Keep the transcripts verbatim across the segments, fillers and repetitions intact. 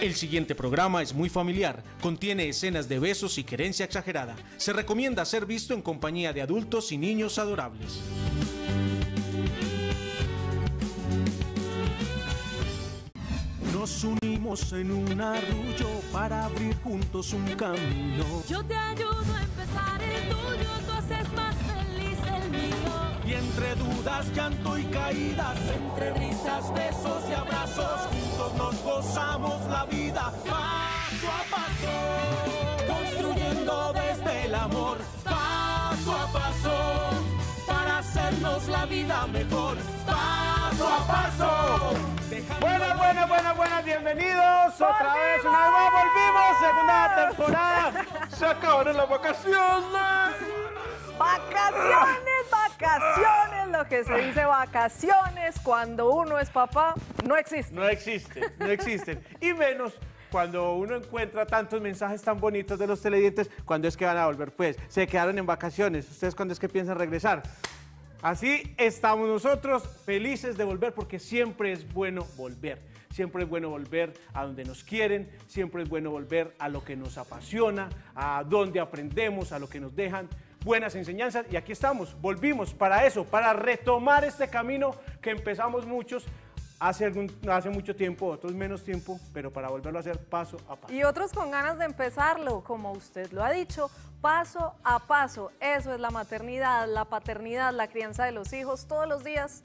El siguiente programa es muy familiar, contiene escenas de besos y querencia exagerada. Se recomienda ser visto en compañía de adultos y niños adorables. Nos unimos en un arrullo para abrir juntos un camino. Yo te ayudo a empezar el tuyo, tú haces más feliz el mío. Y entre dudas, llanto y caídas, entre risas, besos y abrazos, juntos nos gozamos la vida. Paso a paso, construyendo desde el amor. Paso a paso, para hacernos la vida mejor. Paso a paso. Buenas, buenas, buenas, buenas, bienvenidos otra vez, una vez más volvimos, segunda temporada. Se acabaron las vacaciones. Vacaciones, vacaciones, lo que se dice vacaciones cuando uno es papá, no existe. No existe, no existen, y menos cuando uno encuentra tantos mensajes tan bonitos de los televidentes. ¿Cuándo es que van a volver? Pues, se quedaron en vacaciones, ¿ustedes cuándo es que piensan regresar? Así estamos nosotros, felices de volver, porque siempre es bueno volver. Siempre es bueno volver a donde nos quieren, siempre es bueno volver a lo que nos apasiona, a donde aprendemos, a lo que nos dejan buenas enseñanzas. Y aquí estamos, volvimos para eso, para retomar este camino que empezamos muchos hace, algún, hace mucho tiempo, otros menos tiempo, pero para volverlo a hacer paso a paso. Y otros con ganas de empezarlo, como usted lo ha dicho, paso a paso. Eso es la maternidad, la paternidad, la crianza de los hijos, todos los días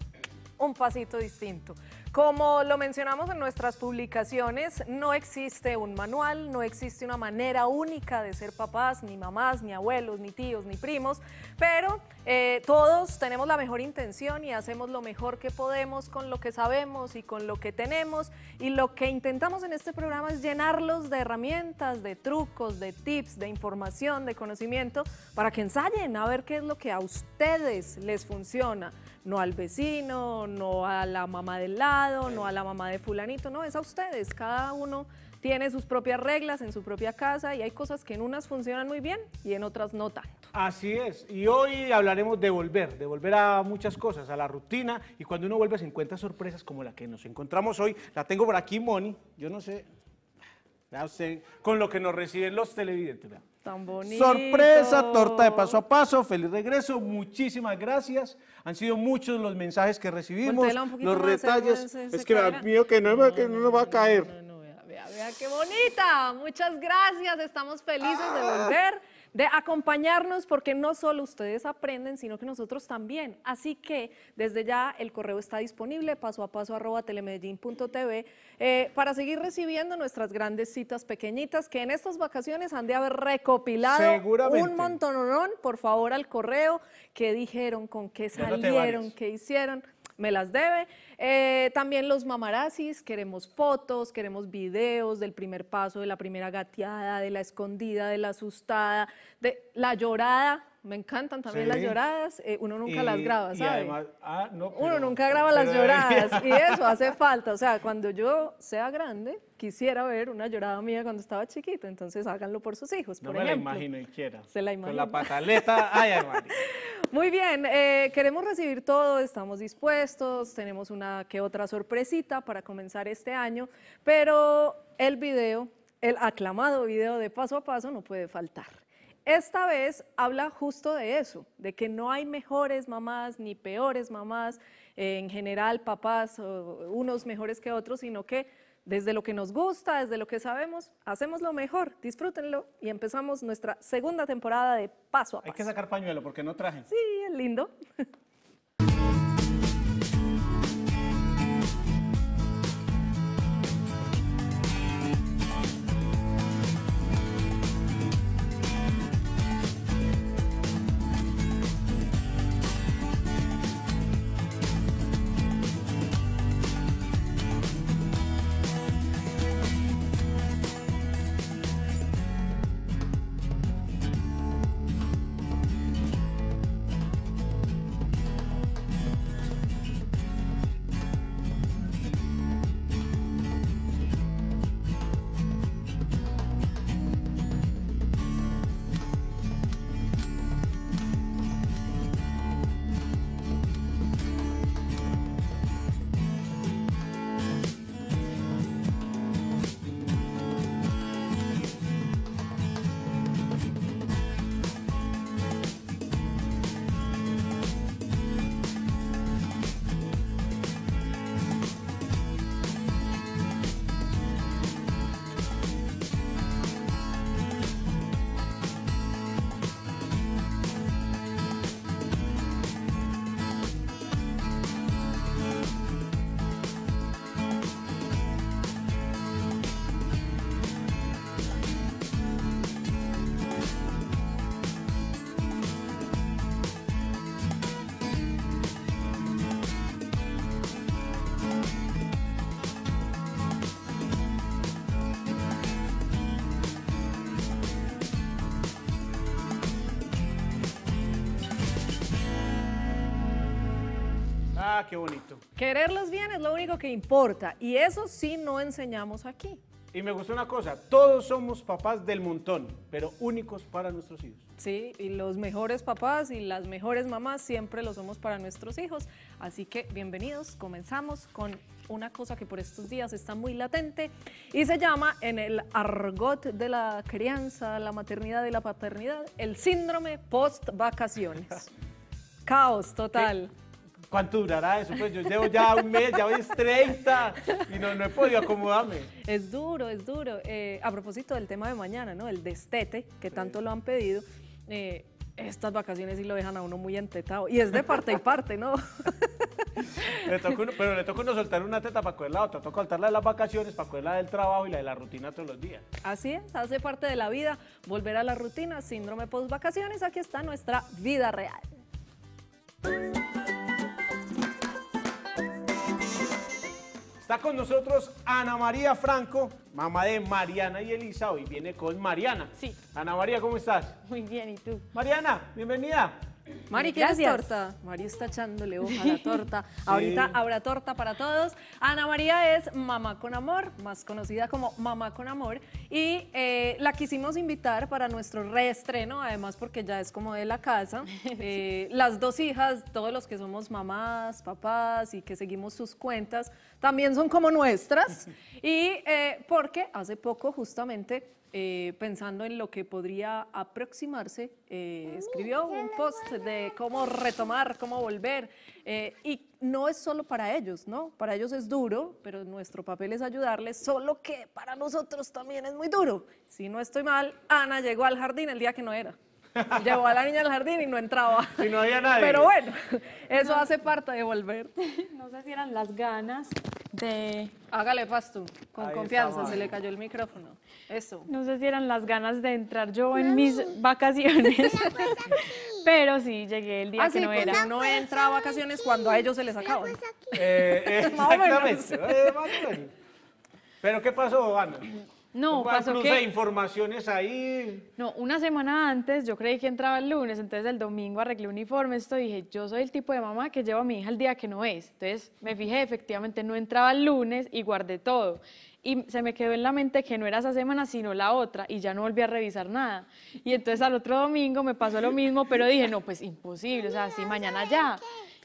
un pasito distinto. Como lo mencionamos en nuestras publicaciones, no existe un manual, no existe una manera única de ser papás, ni mamás, ni abuelos, ni tíos, ni primos, pero eh, todos tenemos la mejor intención y hacemos lo mejor que podemos con lo que sabemos y con lo que tenemos, y lo que intentamos en este programa es llenarlos de herramientas, de trucos, de tips, de información, de conocimiento, para que ensayen a ver qué es lo que a ustedes les funciona. No al vecino, no a la mamá del lado, no a la mamá de fulanito, no, es a ustedes. Cada uno tiene sus propias reglas en su propia casa y hay cosas que en unas funcionan muy bien y en otras no tanto. Así es, y hoy hablaremos de volver, de volver a muchas cosas, a la rutina, y cuando uno vuelve se encuentra sorpresas como la que nos encontramos hoy. La tengo por aquí, Moni, yo no sé, ya usted, con lo que nos reciben los televidentes, ¿verdad? Tan bonito. Sorpresa, torta de paso a paso, feliz regreso, muchísimas gracias. Han sido muchos los mensajes que recibimos, los detalles. Es que el mío que no nos va a caer. No, no, no, vea, vea, vea qué bonita. Muchas gracias, estamos felices ah. de volver, de acompañarnos, porque no solo ustedes aprenden, sino que nosotros también. Así que desde ya el correo está disponible, paso a paso arroba telemedellín punto tv, eh, para seguir recibiendo nuestras grandes citas pequeñitas que en estas vacaciones han de haber recopilado un montononón. Por favor, al correo, qué dijeron, con qué salieron, qué hicieron. Me las debe. Eh, también los mamarazzis, queremos fotos, queremos videos del primer paso, de la primera gateada, de la escondida, de la asustada, de la llorada. Me encantan también sí. las lloradas, eh, uno nunca y, las graba, ¿sabe? Además, ah, no, pero, uno nunca graba pero, las lloradas pero, y eso hace falta. O sea, cuando yo sea grande, quisiera ver una llorada mía cuando estaba chiquita, entonces háganlo por sus hijos, por ejemplo. No me la imagino y quiera. Se la imagino. Con la pataleta, ay, hermano. Muy bien, eh, queremos recibir todo, estamos dispuestos, tenemos una que otra sorpresita para comenzar este año, pero el video, el aclamado video de paso a paso no puede faltar. Esta vez habla justo de eso, de que no hay mejores mamás ni peores mamás, eh, en general papás, o unos mejores que otros, sino que desde lo que nos gusta, desde lo que sabemos, hacemos lo mejor, disfrútenlo, y empezamos nuestra segunda temporada de Paso a Paso. Hay que sacar pañuelo porque no traje. Sí, es lindo. qué bonito. Querer los bienes es lo único que importa, y eso sí no enseñamos aquí. Y me gustó una cosa, todos somos papás del montón, pero únicos para nuestros hijos. Sí, y los mejores papás y las mejores mamás siempre lo somos para nuestros hijos. Así que bienvenidos, comenzamos con una cosa que por estos días está muy latente y se llama, en el argot de la crianza, la maternidad y la paternidad, el síndrome post vacaciones. Caos total. ¿Qué? ¿Cuánto durará eso? Pues yo llevo ya un mes, ya hoy es treinta y no, no he podido acomodarme. Es duro, es duro. Eh, a propósito del tema de mañana, ¿no? El destete, que tanto lo han pedido. Eh, estas vacaciones sí lo dejan a uno muy entetado. Y es de parte y parte, ¿no? Le toca uno, pero le toca uno soltar una teta para coger la otra. Toca soltar la de las vacaciones para coger la del trabajo y la de la rutina todos los días. Así es, hace parte de la vida. Volver a la rutina, síndrome post vacaciones. Aquí está nuestra vida real. Está con nosotros Ana María Franco, mamá de Mariana y Elisa. Hoy viene con Mariana. Sí. Ana María, ¿cómo estás? Muy bien, ¿y tú? Mariana, bienvenida. Mari, ¿quieres torta? Mari está echándole hoja a la torta. Sí. Ahorita habrá torta para todos. Ana María es Mamá con Amor, más conocida como Mamá con Amor. Y eh, la quisimos invitar para nuestro reestreno, además porque ya es como de la casa. Eh, sí. Las dos hijas, todos los que somos mamás, papás y que seguimos sus cuentas, también son como nuestras. Y eh, porque hace poco justamente... Eh, pensando en lo que podría aproximarse, eh, escribió un post de cómo retomar, cómo volver, eh, y no es solo para ellos, ¿no? Para ellos es duro, pero nuestro papel es ayudarles, solo que para nosotros también es muy duro. Si no estoy mal, Ana llegó al jardín el día que no era. Llevó a la niña al jardín y no entraba. Y no había nadie. Pero bueno, eso no hace parte de volver. No sé si eran las ganas de... Hágale, Pasto, con ahí confianza, se le cayó el micrófono. Eso. No sé si eran las ganas de entrar yo Mami, en mis vacaciones, pero sí, llegué el día ah, que sí, no pues era. No entra a vacaciones aquí, cuando a ellos se les acaban. Eh, eh, exactamente. eh, pero ¿qué pasó, Ana? No, pasó que... informaciones ahí. No, una semana antes yo creí que entraba el lunes, entonces el domingo arreglé uniforme, esto dije, yo soy el tipo de mamá que lleva a mi hija el día que no es. Entonces me fijé, efectivamente no entraba el lunes y guardé todo. Y se me quedó en la mente que no era esa semana, sino la otra, y ya no volví a revisar nada. Y entonces al otro domingo me pasó lo mismo, pero dije, no, pues imposible, o sea, sí, mañana ya.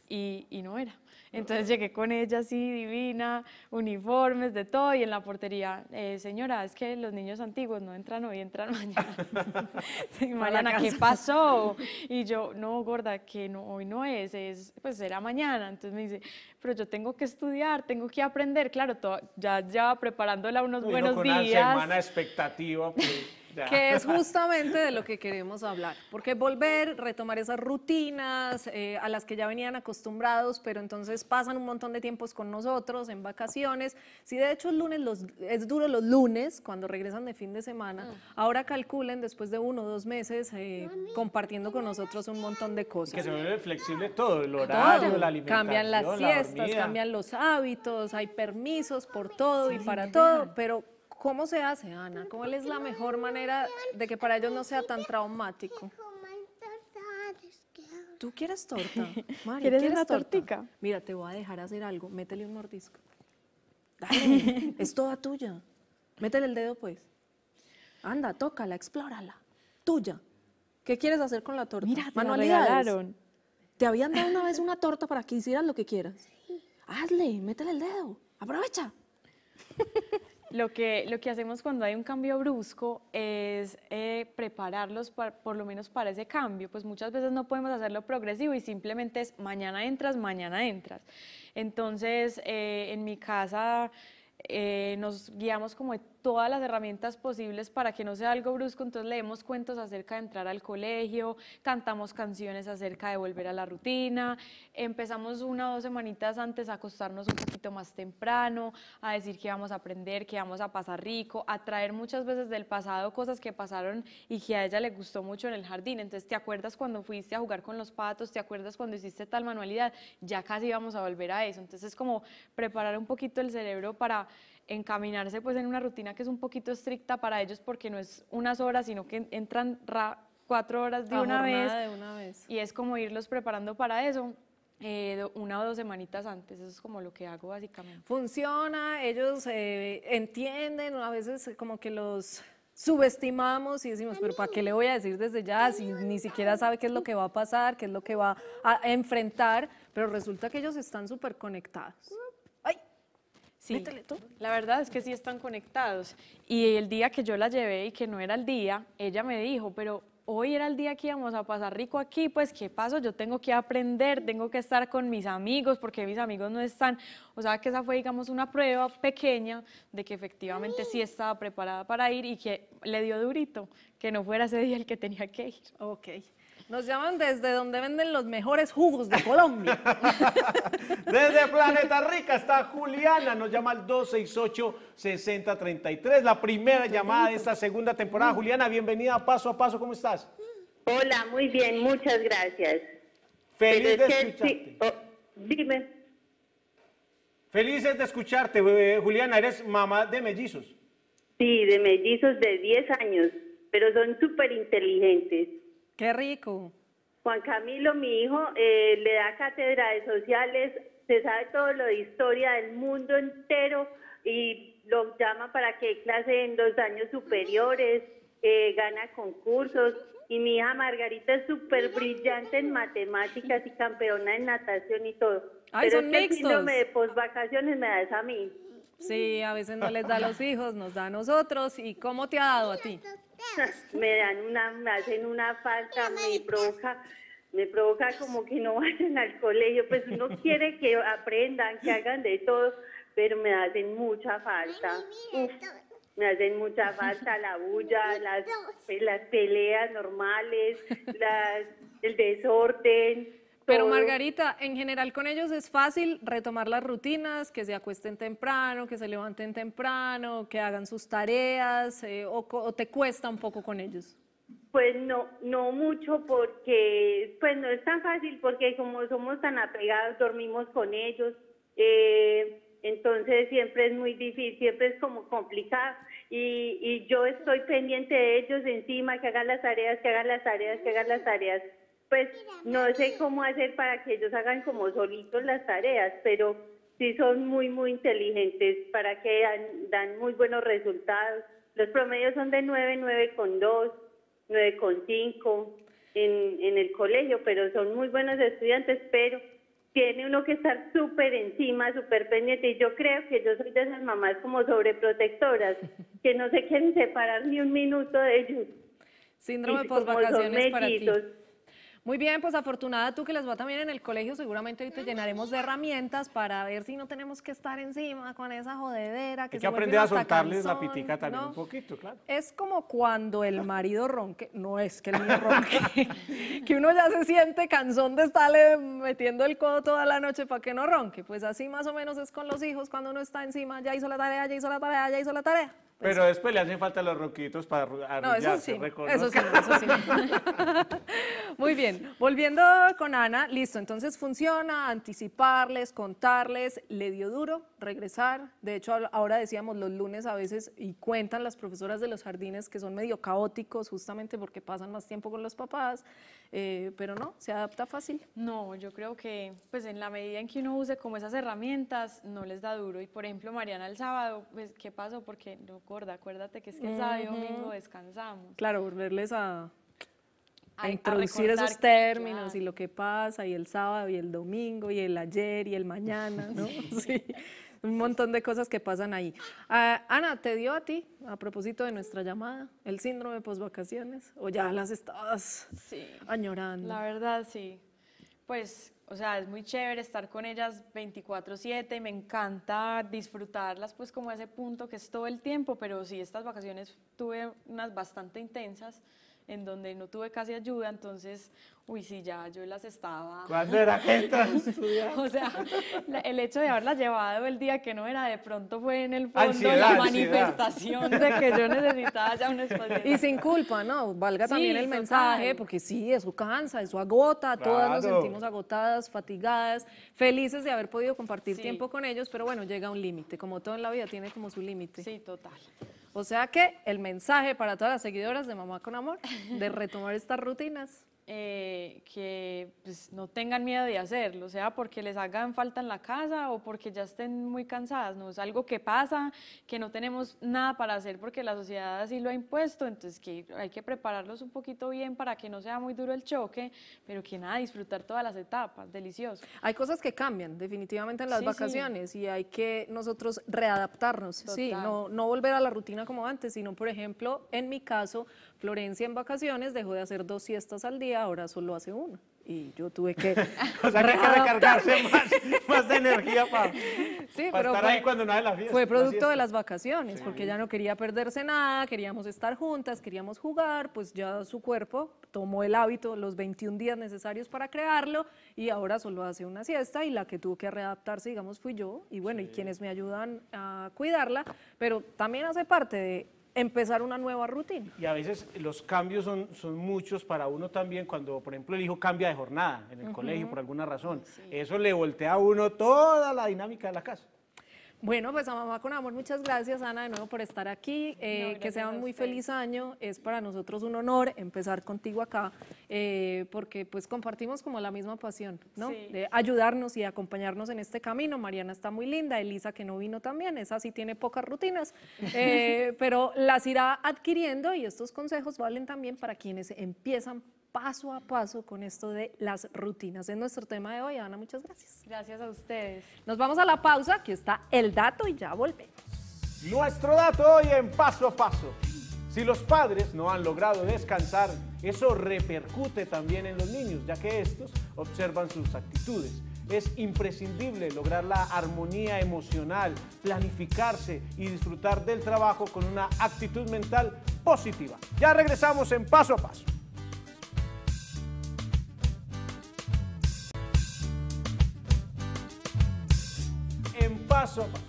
Y, y no era. Entonces llegué con ella así, divina, uniformes, de todo, y en la portería, eh, señora, es que los niños antiguos no entran hoy, entran mañana. Sí, Mariana, ¿qué pasó? Y yo, no, gorda, que no, hoy no es, es, pues será mañana. Entonces me dice, pero yo tengo que estudiar, tengo que aprender. Claro, todo, ya ya preparándola unos Uy, buenos no, con días. Una semana expectativa, pues. Que es justamente de lo que queremos hablar, porque volver, retomar esas rutinas eh, a las que ya venían acostumbrados, pero entonces pasan un montón de tiempos con nosotros en vacaciones. Si de hecho el lunes los, es duro los lunes cuando regresan de fin de semana, ahora calculen después de uno o dos meses eh, compartiendo con nosotros un montón de cosas. Que se vuelve flexible todo, el horario, todo. La alimentación, cambian las siestas, la cambian los hábitos, hay permisos por todo sí, y para sí, todo, bien. Pero ¿cómo se hace, Ana? ¿Cuál es la mejor manera de que para ellos no sea tan traumático? ¿Tú quieres torta? Mari, ¿quieres, ¿quieres una tortica? Torta? Mira, te voy a dejar hacer algo. Métele un mordisco. Dale, es toda tuya. Métele el dedo, pues. Anda, tócala, explórala. Tuya. ¿Qué quieres hacer con la torta? Mira, te la regalaron. Te habían dado una vez una torta para que hicieras lo que quieras. Hazle, métele el dedo. Aprovecha. Lo que, lo que hacemos cuando hay un cambio brusco es eh, prepararlos para, por lo menos para ese cambio, pues muchas veces no podemos hacerlo progresivo y simplemente es mañana entras, mañana entras. Entonces, eh, en mi casa eh, nos guiamos como de todas las herramientas posibles para que no sea algo brusco, entonces leemos cuentos acerca de entrar al colegio, cantamos canciones acerca de volver a la rutina, empezamos una o dos semanitas antes a acostarnos un poquito más temprano, a decir que vamos a aprender, que vamos a pasar rico, a traer muchas veces del pasado cosas que pasaron y que a ella le gustó mucho en el jardín, entonces te acuerdas cuando fuiste a jugar con los patos, te acuerdas cuando hiciste tal manualidad, ya casi vamos a volver a eso, entonces es como preparar un poquito el cerebro para encaminarse pues en una rutina que es un poquito estricta para ellos porque no es unas horas, sino que entran ra, cuatro horas de una, vez, de una vez y es como irlos preparando para eso. Eh, una o dos semanitas antes, eso es como lo que hago básicamente. Funciona, ellos eh, entienden, a veces como que los subestimamos y decimos, pero ¿para qué le voy a decir desde ya? Si ni siquiera sabe qué es lo que va a pasar, qué es lo que va a enfrentar, pero resulta que ellos están súper conectados. Sí, la verdad es que sí están conectados. Y el día que yo la llevé y que no era el día, ella me dijo, pero hoy era el día que íbamos a pasar rico aquí, pues ¿qué pasó? Yo tengo que aprender, tengo que estar con mis amigos, porque mis amigos no están. O sea, que esa fue, digamos, una prueba pequeña de que efectivamente sí estaba preparada para ir y que le dio durito, que no fuera ese día el que tenía que ir. Ok. Nos llaman desde donde venden los mejores jugos de Colombia. Desde Planeta Rica está Juliana, nos llama al dos seis ocho, seis cero tres tres, la primera llamada de esta segunda temporada. Juliana, bienvenida a Paso a Paso, ¿cómo estás? Hola, muy bien, muchas gracias. Feliz Pero de es escucharte. Sí, oh, dime. Felices de escucharte, bebé. Juliana, eres mamá de mellizos. Sí, de mellizos de diez años, pero son súper inteligentes. ¡Qué rico! Juan Camilo, mi hijo, eh, le da cátedra de sociales, se sabe todo lo de historia del mundo entero y lo llama para que clase en los años superiores, eh, gana concursos. Y mi hija Margarita es súper brillante en matemáticas y campeona en natación y todo. Ay, pero son es que el síndrome de post vacaciones me das a mí. Sí, a veces no les da a los hijos, nos da a nosotros. ¿Y cómo te ha dado a ti? Me dan una, me hacen una falta, me provoca, me provoca como que no vayan al colegio, pues uno quiere que aprendan, que hagan de todo, pero me hacen mucha falta, Uf, me hacen mucha falta la bulla, las, las peleas normales, las, el desorden. Pero Margarita, en general con ellos es fácil retomar las rutinas, que se acuesten temprano, que se levanten temprano, que hagan sus tareas, eh, o, o te cuesta un poco con ellos. Pues no, no mucho porque, pues no es tan fácil porque como somos tan apegados, dormimos con ellos, eh, entonces siempre es muy difícil, siempre es como complicado y, y yo estoy pendiente de ellos encima, que hagan las tareas, que hagan las tareas, que hagan las tareas. Pues no sé cómo hacer para que ellos hagan como solitos las tareas, pero sí son muy, muy inteligentes para que dan, dan muy buenos resultados. Los promedios son de nueve, nueve coma dos, nueve coma cinco en, en el colegio, pero son muy buenos estudiantes, pero tiene uno que estar súper encima, súper pendiente. Y yo creo que yo soy de esas mamás como sobreprotectoras, que no se quieren separar ni un minuto de ellos. Síndrome post vacaciones para ti. Muy bien, pues afortunada tú que les va también en el colegio, seguramente hoy te llenaremos de herramientas para ver si no tenemos que estar encima con esa jodedera. Que Hay que se aprender a soltarles canzón, la pitica también, ¿no? Un poquito, claro. Es como cuando el marido ronque, no es que el niño ronque, que uno ya se siente cansón de estarle metiendo el codo toda la noche para que no ronque. Pues así más o menos es con los hijos cuando uno está encima, ya hizo la tarea, ya hizo la tarea, ya hizo la tarea. Pues Pero sí. después le hacen falta los ronquitos para arrullarse, no, eso sí, eso sí, eso sí. Muy bien, volviendo con Ana, listo, entonces funciona anticiparles, contarles, le dio duro regresar, de hecho ahora decíamos los lunes a veces y cuentan las profesoras de los jardines que son medio caóticos justamente porque pasan más tiempo con los papás, eh, pero no, se adapta fácil. No, yo creo que pues en la medida en que uno use como esas herramientas no les da duro y por ejemplo Mariana el sábado, pues ¿qué pasó? Porque no Gorda, acuérdate que es que el sábado y domingo descansamos. Claro, volverles a, a, a introducir a esos términos que, claro. y lo que pasa, y el sábado, y el domingo, y el ayer, y el mañana, ¿no? Sí, un montón de cosas que pasan ahí. Uh, Ana, ¿te dio a ti, a propósito de nuestra llamada, el síndrome post-vacaciones? ¿O ya las estabas sí. añorando? La verdad, sí. Pues... O sea, es muy chévere estar con ellas veinticuatro siete y me encanta disfrutarlas pues como ese punto que es todo el tiempo, pero sí, estas vacaciones tuve unas bastante intensas en donde no tuve casi ayuda, entonces, uy, sí, ya yo las estaba... ¿Cuándo era que entras? O sea, la, el hecho de haberlas llevado el día que no era, de pronto fue en el fondo ansiedad, la manifestación ansiedad. de que yo necesitaba ya un espacio. Y sin culpa, ¿no? Valga sí, también el mensaje, sabe. porque sí, eso cansa, eso agota, claro. todas nos sentimos agotadas, fatigadas, felices de haber podido compartir sí. tiempo con ellos, pero bueno, llega un límite, como todo en la vida tiene como su límite. Sí, total. O sea que el mensaje para todas las seguidoras de Mamá con Amor, de retomar estas rutinas. eh, que pues, no tengan miedo de hacerlo, sea porque les hagan falta en la casa o porque ya estén muy cansadas, no es algo que pasa, que no tenemos nada para hacer porque la sociedad así lo ha impuesto, entonces que hay que prepararlos un poquito bien para que no sea muy duro el choque, pero que nada, disfrutar todas las etapas, delicioso. Hay cosas que cambian definitivamente en las sí, vacaciones sí. y hay que nosotros readaptarnos, sí, no, no volver a la rutina como antes, sino por ejemplo, en mi caso, Florencia en vacaciones dejó de hacer dos siestas al día, ahora solo hace una. Y yo tuve que... o sea, que hay que recargarse más, más de energía para, sí, para estar fue, ahí cuando no hay la fiesta. Fue producto la de las vacaciones, sí, porque ella no quería perderse nada, queríamos estar juntas, queríamos jugar, pues ya su cuerpo tomó el hábito, los veintiún días necesarios para crearlo, y ahora solo hace una siesta, y la que tuvo que readaptarse, digamos, fui yo, y bueno, sí. y quienes me ayudan a cuidarla, pero también hace parte de... empezar una nueva rutina. Y a veces los cambios son, son muchos para uno también, cuando por ejemplo el hijo cambia de jornada en el uh-huh. colegio por alguna razón, sí. eso le voltea a uno toda la dinámica de la casa. Bueno, pues a Mamá con Amor, muchas gracias, Ana, de nuevo por estar aquí, eh, no, que sea un muy feliz año, es para nosotros un honor empezar contigo acá, eh, porque pues compartimos como la misma pasión, ¿no? Sí. De ayudarnos y acompañarnos en este camino. Mariana está muy linda, Elisa que no vino también, esa sí tiene pocas rutinas, eh, pero las irá adquiriendo y estos consejos valen también para quienes empiezan paso a paso con esto de las rutinas. Es nuestro tema de hoy, Ana, muchas gracias. Gracias a ustedes. Nos vamos a la pausa, aquí está el dato y ya volvemos. Nuestro dato hoy en Paso a Paso. Si los padres no han logrado descansar, eso repercute también en los niños, ya que estos observan sus actitudes. Es imprescindible lograr la armonía emocional, planificarse y disfrutar del trabajo con una actitud mental positiva. Ya regresamos en Paso a Paso. Paso a paso.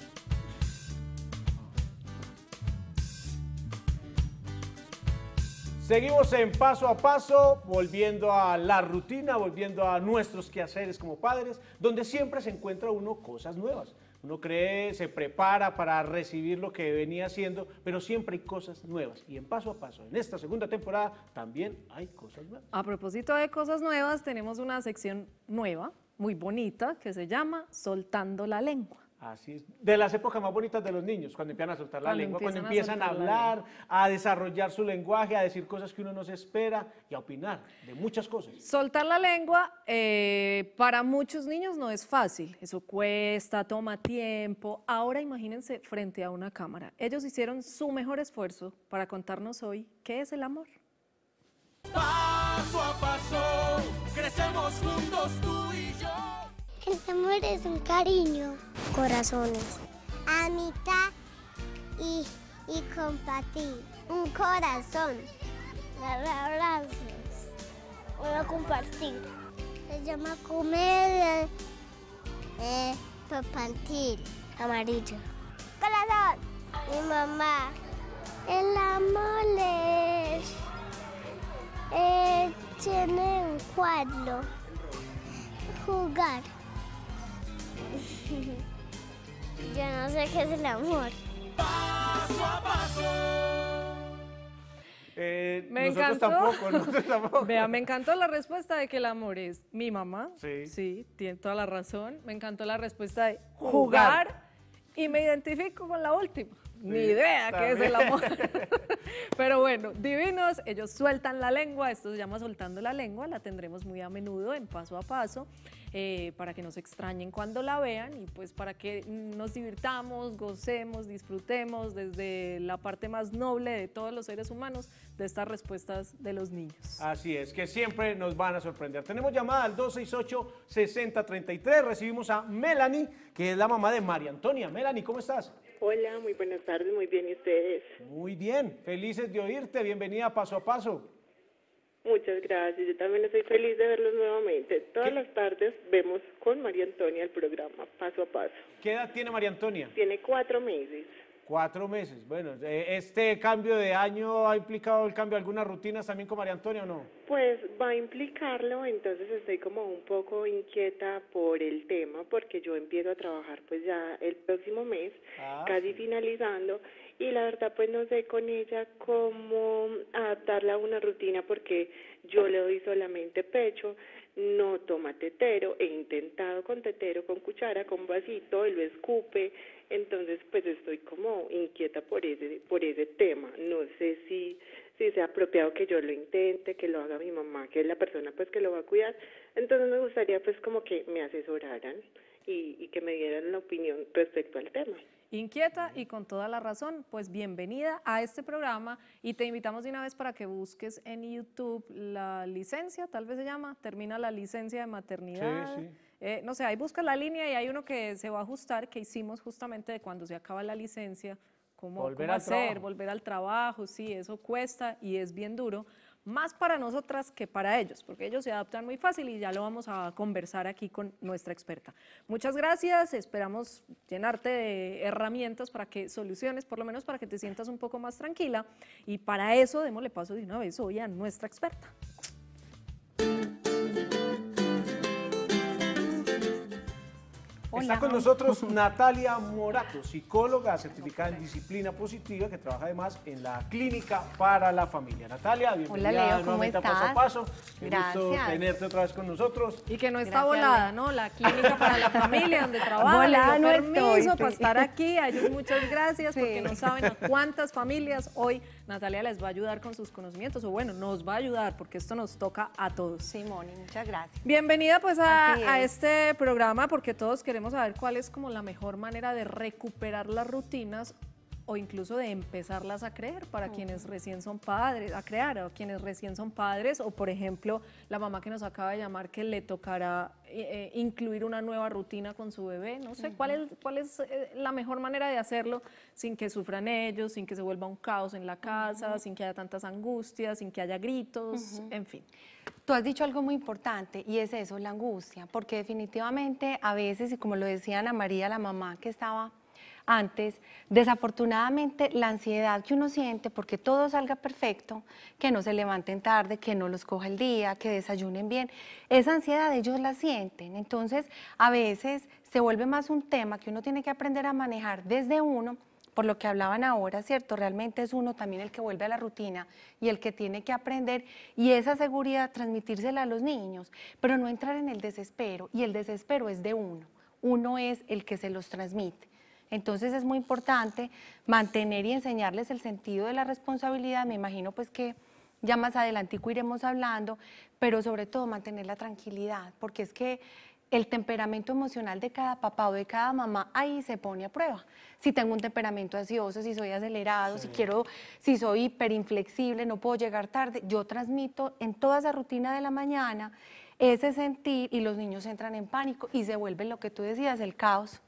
Seguimos en Paso a Paso, volviendo a la rutina, volviendo a nuestros quehaceres como padres, donde siempre se encuentra uno cosas nuevas. Uno cree, se prepara para recibir lo que venía haciendo, pero siempre hay cosas nuevas. Y en Paso a Paso, en esta segunda temporada, también hay cosas nuevas. A propósito de cosas nuevas, tenemos una sección nueva, muy bonita, que se llama Soltando la Lengua. Así es, de las épocas más bonitas de los niños, cuando empiezan a soltar la cuando lengua, empiezan cuando empiezan a, a hablar, a desarrollar su lenguaje, a decir cosas que uno no se espera y a opinar de muchas cosas. Soltar la lengua eh, para muchos niños no es fácil, eso cuesta, toma tiempo. Ahora imagínense frente a una cámara, ellos hicieron su mejor esfuerzo para contarnos hoy qué es el amor. Paso a paso, crecemos juntos tú y yo. El amor es un cariño, corazones, amistad y, y compartir, un corazón, abrazos, una compartir, se llama comer, eh, compartir, amarillo, corazón, mi mamá, el amor es, eh, tiene un cuadro, jugar. Yo no sé qué es el amor. Paso a paso. Eh, me nosotros encantó. Tampoco, nosotros tampoco. Vea, me encantó la respuesta de que el amor es mi mamá. Sí. Sí, tiene toda la razón. Me encantó la respuesta de jugar, jugar. Y me identifico con la última. Sí, ni idea qué es el amor. Pero bueno, divinos, ellos sueltan la lengua, esto se llama Soltando la Lengua, la tendremos muy a menudo en Paso a Paso, eh, para que nos extrañen cuando la vean y pues para que nos divirtamos, gocemos, disfrutemos desde la parte más noble de todos los seres humanos de estas respuestas de los niños. Así es, que siempre nos van a sorprender. Tenemos llamada al dos seis ocho, seis cero tres tres, recibimos a Melanie, que es la mamá de María Antonia. Melanie, ¿cómo estás? Hola, muy buenas tardes, muy bien, ¿y ustedes? Muy bien, felices de oírte, bienvenida a Paso a Paso. Muchas gracias, yo también estoy feliz de verlos nuevamente. Todas ¿Qué? Las tardes vemos con María Antonia el programa Paso a Paso. ¿Qué edad tiene María Antonia? Tiene cuatro meses. Cuatro meses. Bueno, ¿este cambio de año ha implicado el cambio de algunas rutinas también con María Antonia o no? Pues va a implicarlo, entonces estoy como un poco inquieta por el tema, porque yo empiezo a trabajar pues ya el próximo mes, ah, casi finalizando, y la verdad pues no sé con ella cómo adaptarla a una rutina, porque yo le doy solamente pecho, no toma tetero, he intentado con tetero, con cuchara, con vasito, él lo escupe, entonces pues estoy como inquieta por ese, por ese tema, no sé si, si sea apropiado que yo lo intente, que lo haga mi mamá, que es la persona pues que lo va a cuidar, entonces me gustaría pues como que me asesoraran y, y que me dieran la opinión respecto al tema. Inquieta y con toda la razón, pues bienvenida a este programa y te invitamos de una vez para que busques en YouTube la licencia, tal vez se llama, termina la licencia de maternidad, sí, sí. Eh, no sé, ahí busca la línea y hay uno que se va a ajustar, que hicimos justamente de cuando se acaba la licencia, cómo, volver cómo hacer, trabajo. volver al trabajo, sí, eso cuesta y es bien duro, más para nosotras que para ellos, porque ellos se adaptan muy fácil y ya lo vamos a conversar aquí con nuestra experta. Muchas gracias, esperamos llenarte de herramientas para que soluciones, por lo menos para que te sientas un poco más tranquila, y para eso démosle paso de una vez hoy a nuestra experta. Hola. Está con nosotros Natalia Morato, psicóloga certificada en disciplina positiva que trabaja además en la Clínica para la Familia. Natalia, bienvenida. Hola, Leo, ¿cómo estás? Paso a Paso. Gracias. Un gusto tenerte otra vez con nosotros. Y que no está Gracias, volada, ¿no? La Clínica para la Familia, donde trabaja. Volada, no estoy, sí. Para estar aquí, a ellos muchas gracias, sí. Porque no saben a cuántas familias hoy Natalia les va a ayudar con sus conocimientos, o bueno, nos va a ayudar, porque esto nos toca a todos. Sí, Moni, muchas gracias. Bienvenida pues a, a este programa, porque todos queremos Queremos saber cuál es como la mejor manera de recuperar las rutinas o incluso de empezarlas a creer para uh-huh. quienes recién son padres, a crear o quienes recién son padres, o por ejemplo la mamá que nos acaba de llamar que le tocará eh, incluir una nueva rutina con su bebé, no sé, uh-huh. cuál es, cuál es eh, la mejor manera de hacerlo sin que sufran ellos, sin que se vuelva un caos en la casa, uh-huh. sin que haya tantas angustias, sin que haya gritos, uh-huh. en fin. Tú has dicho algo muy importante y es eso, la angustia, porque definitivamente a veces, y como lo decía Ana María, la mamá que estaba antes, desafortunadamente la ansiedad que uno siente porque todo salga perfecto, que no se levanten tarde, que no los coja el día, que desayunen bien, esa ansiedad ellos la sienten, entonces a veces se vuelve más un tema que uno tiene que aprender a manejar desde uno, por lo que hablaban ahora, ¿cierto? Realmente es uno también el que vuelve a la rutina y el que tiene que aprender y esa seguridad transmitírsela a los niños, pero no entrar en el desespero, y el desespero es de uno, uno es el que se los transmite. Entonces es muy importante mantener y enseñarles el sentido de la responsabilidad, me imagino pues que ya más adelantico iremos hablando, pero sobre todo mantener la tranquilidad, porque es que el temperamento emocional de cada papá o de cada mamá, ahí se pone a prueba. Si tengo un temperamento ansioso, si soy acelerado, sí. si quiero, si soy hiperinflexible, no puedo llegar tarde, yo transmito en toda esa rutina de la mañana ese sentir y los niños entran en pánico y se vuelve lo que tú decías, el caos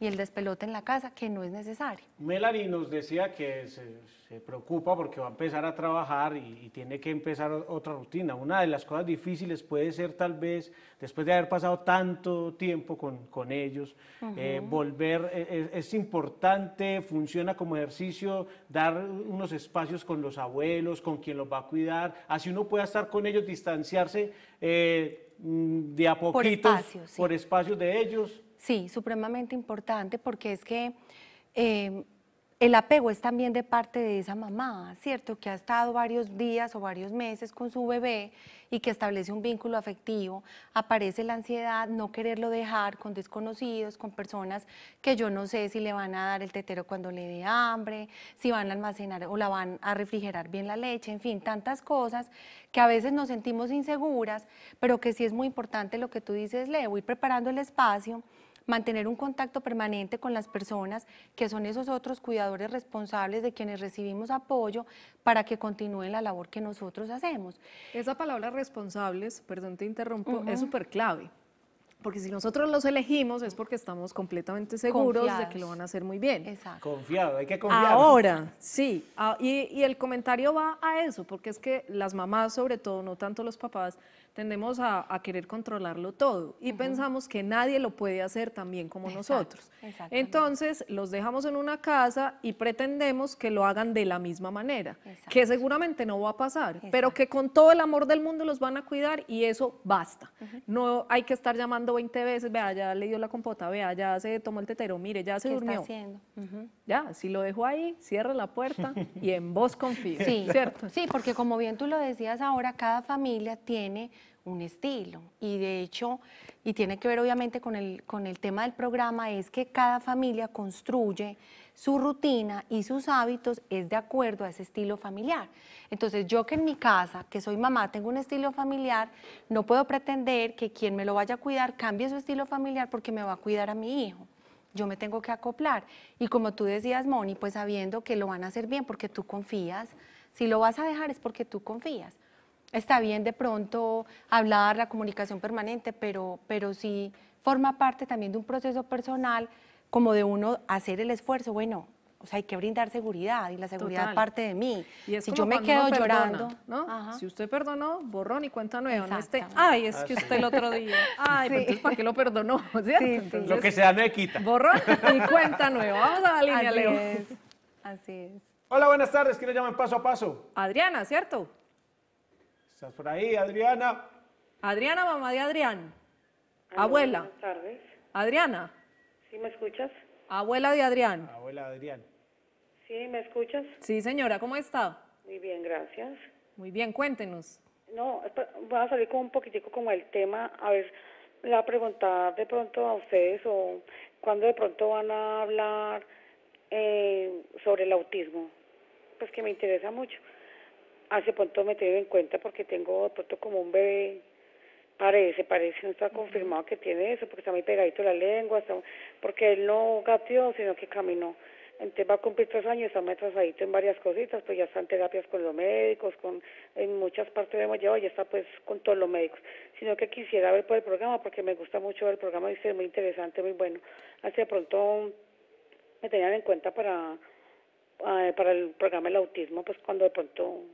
y el despelote en la casa, que no es necesario. Melanie nos decía que se, se preocupa porque va a empezar a trabajar y, y tiene que empezar otra rutina. Una de las cosas difíciles puede ser tal vez, después de haber pasado tanto tiempo con, con ellos, uh-huh. eh, volver, eh, es, es importante, funciona como ejercicio, dar unos espacios con los abuelos, con quien los va a cuidar, así uno puede estar con ellos, distanciarse eh, de a poquitos, por espacios, sí. por espacios de ellos. Sí, supremamente importante porque es que eh, el apego es también de parte de esa mamá, ¿cierto? Que ha estado varios días o varios meses con su bebé y que establece un vínculo afectivo, aparece la ansiedad, no quererlo dejar con desconocidos, con personas que yo no sé si le van a dar el tetero cuando le dé hambre, si van a almacenar o la van a refrigerar bien la leche, en fin, tantas cosas que a veces nos sentimos inseguras, pero que sí es muy importante lo que tú dices, Leo, ir preparando el espacio, mantener un contacto permanente con las personas que son esos otros cuidadores responsables de quienes recibimos apoyo para que continúen la labor que nosotros hacemos. Esa palabra responsables, perdón te interrumpo, uh-huh. es súper clave, porque si nosotros los elegimos es porque estamos completamente seguros Confiados. de que lo van a hacer muy bien. Exacto. Confiado, hay que confiar. Ahora, sí, y, y el comentario va a eso, porque es que las mamás sobre todo, no tanto los papás, tendemos a, a querer controlarlo todo y uh-huh. pensamos que nadie lo puede hacer tan bien como Exacto, nosotros. Entonces los dejamos en una casa y pretendemos que lo hagan de la misma manera, Exacto. que seguramente no va a pasar, Exacto. pero que con todo el amor del mundo los van a cuidar y eso basta. Uh-huh. No hay que estar llamando veinte veces, vea, ya le dio la compota, vea, ya se tomó el tetero, mire, ya se durmió. ¿Qué está haciendo? Uh-huh. Ya, si lo dejo ahí, cierra la puerta y en vos confío, sí, ¿cierto? Sí, porque como bien tú lo decías ahora, cada familia tiene un estilo y de hecho, y tiene que ver obviamente con el, con el tema del programa, es que cada familia construye su rutina y sus hábitos es de acuerdo a ese estilo familiar. Entonces yo que en mi casa, que soy mamá, tengo un estilo familiar, no puedo pretender que quien me lo vaya a cuidar cambie su estilo familiar porque me va a cuidar a mi hijo. Yo me tengo que acoplar y como tú decías, Moni, pues sabiendo que lo van a hacer bien porque tú confías, si lo vas a dejar es porque tú confías. Está bien de pronto hablar, la comunicación permanente, pero, pero sí forma parte también de un proceso personal, como de uno hacer el esfuerzo, bueno, o sea, hay que brindar seguridad y la seguridad Total. Parte de mí. Y es si yo me quedo llorando, perdona, ¿no? Ajá. Si usted perdonó, borrón y cuenta nueva, no esté, ay, es ah, que sí. usted el otro día, ay, sí. pues entonces, ¿para qué lo perdonó? ¿Cierto? Sí, sí. Entonces, lo que sea no le quita. Borrón y cuenta nueva, vamos a la línea, Leo. Así es, así es. Hola, buenas tardes, ¿quién le llama en Paso a Paso? Adriana, ¿cierto? ¿Estás por ahí, Adriana? Adriana, mamá de Adrián. Hola, abuela. Buenas tardes. Adriana. ¿Sí me escuchas? Abuela de Adrián. Abuela de Adrián. ¿Sí, me escuchas? Sí, señora, ¿cómo está? Muy bien, gracias. Muy bien, cuéntenos. No, voy a salir con un poquitico como el tema, a ver, la pregunta de pronto a ustedes o cuándo de pronto van a hablar eh, sobre el autismo, pues que me interesa mucho. Hace pronto me tengo en cuenta porque tengo pronto como un bebé, parece, parece, no está confirmado que tiene eso, porque está muy pegadito la lengua, está, porque él no gateó, sino que caminó. Entonces va a cumplir tres años, está muy atrasadito en varias cositas, pues ya está en terapias con los médicos, con en muchas partes hemos llevado, ya está pues con todos los médicos. Sino que quisiera ver por el programa, porque me gusta mucho el programa, dice, es muy interesante, muy bueno. Hace pronto me tenían en cuenta para, para el programa del autismo, pues cuando de pronto...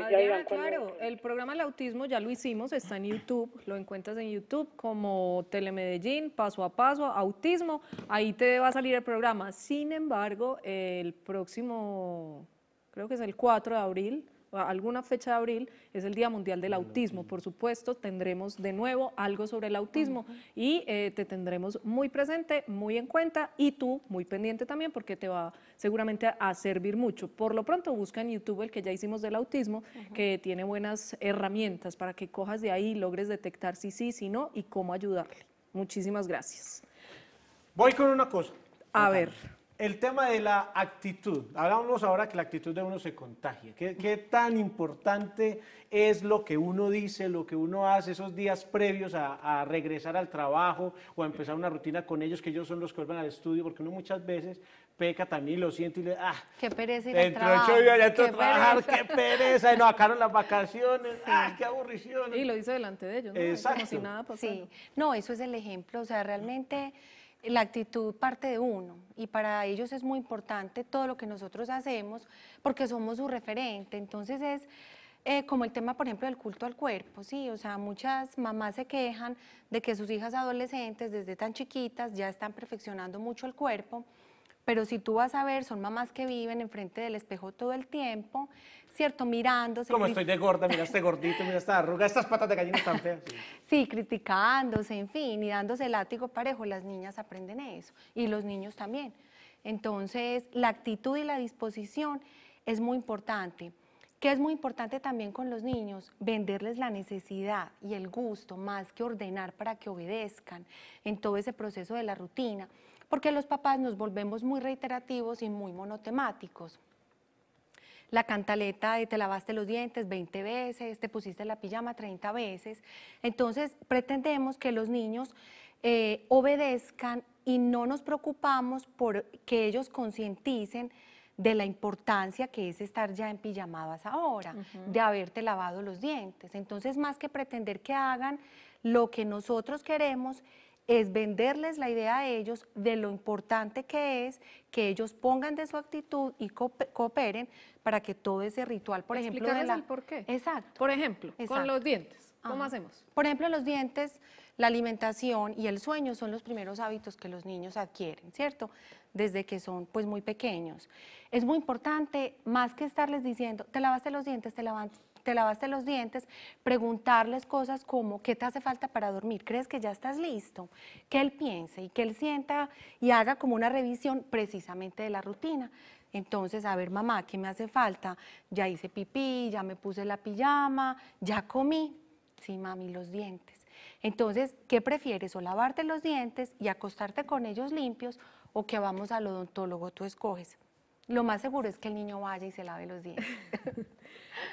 Adriana, claro, el programa del autismo ya lo hicimos, está en YouTube, lo encuentras en YouTube como Telemedellín, Paso a Paso, Autismo, ahí te va a salir el programa. Sin embargo, el próximo, creo que es el cuatro de abril, alguna fecha de abril, es el Día Mundial del Autismo. Por supuesto, tendremos de nuevo algo sobre el autismo uh-huh. y eh, te tendremos muy presente, muy en cuenta y tú muy pendiente también porque te va seguramente a, a servir mucho. Por lo pronto busca en YouTube el que ya hicimos del autismo, uh-huh. que tiene buenas herramientas para que cojas de ahí y logres detectar si sí, si no y cómo ayudarle. Muchísimas gracias. Voy con una cosa. A ver... El tema de la actitud, hablamos ahora que la actitud de uno se contagia, ¿Qué, qué tan importante es lo que uno dice, lo que uno hace esos días previos a, a regresar al trabajo o a empezar una rutina con ellos, que ellos son los que vuelven al estudio, porque uno muchas veces peca también, lo siente y le ah, qué pereza ir al trabajo, dentro de ocho días ya entro a trabajar, qué pereza, y nos acabaron las vacaciones, sí. ah, qué aburrición. Y lo hice delante de ellos, ¿no? Exacto. Como si nada pasara. Sí. No, eso es el ejemplo, o sea, realmente... La actitud parte de uno y para ellos es muy importante todo lo que nosotros hacemos porque somos su referente, entonces es eh, como el tema, por ejemplo, del culto al cuerpo, sí, o sea, muchas mamás se quejan de que sus hijas adolescentes desde tan chiquitas ya están perfeccionando mucho el cuerpo, pero si tú vas a ver, son mamás que viven enfrente del espejo todo el tiempo, ¿cierto? Mirándose. Como estoy de gorda, mira este gordito, mira esta arruga, estas patas de gallina tan feas. Sí. sí, criticándose, en fin, y dándose el látigo parejo. Las niñas aprenden eso y los niños también. Entonces, la actitud y la disposición es muy importante. ¿Qué es muy importante también con los niños? Venderles la necesidad y el gusto, más que ordenar para que obedezcan en todo ese proceso de la rutina, porque los papás nos volvemos muy reiterativos y muy monotemáticos. La cantaleta de te lavaste los dientes veinte veces, te pusiste la pijama treinta veces. Entonces, pretendemos que los niños eh, obedezcan y no nos preocupamos por que ellos concienticen de la importancia que es estar ya en pijamadas ahora, uh-huh. de haberte lavado los dientes. Entonces, más que pretender que hagan lo que nosotros queremos, es venderles la idea a ellos de lo importante que es que ellos pongan de su actitud y cooperen para que todo ese ritual, por ejemplo... Explicarles el por qué. Exacto. Por ejemplo, Exacto. con los dientes. ¿Cómo Ajá. hacemos? Por ejemplo, los dientes, la alimentación y el sueño son los primeros hábitos que los niños adquieren, ¿cierto? Desde que son pues muy pequeños. Es muy importante, más que estarles diciendo, te lavaste los dientes, te lavaste. te lavaste los dientes, preguntarles cosas como, ¿qué te hace falta para dormir? ¿Crees que ya estás listo? Que él piense y que él sienta y haga como una revisión precisamente de la rutina. Entonces, a ver, mamá, ¿qué me hace falta? Ya hice pipí, ya me puse la pijama, ya comí. Sí, mami, los dientes. Entonces, ¿qué prefieres? O lavarte los dientes y acostarte con ellos limpios, o que vamos al odontólogo, tú escoges. Lo más seguro es que el niño vaya y se lave los dientes.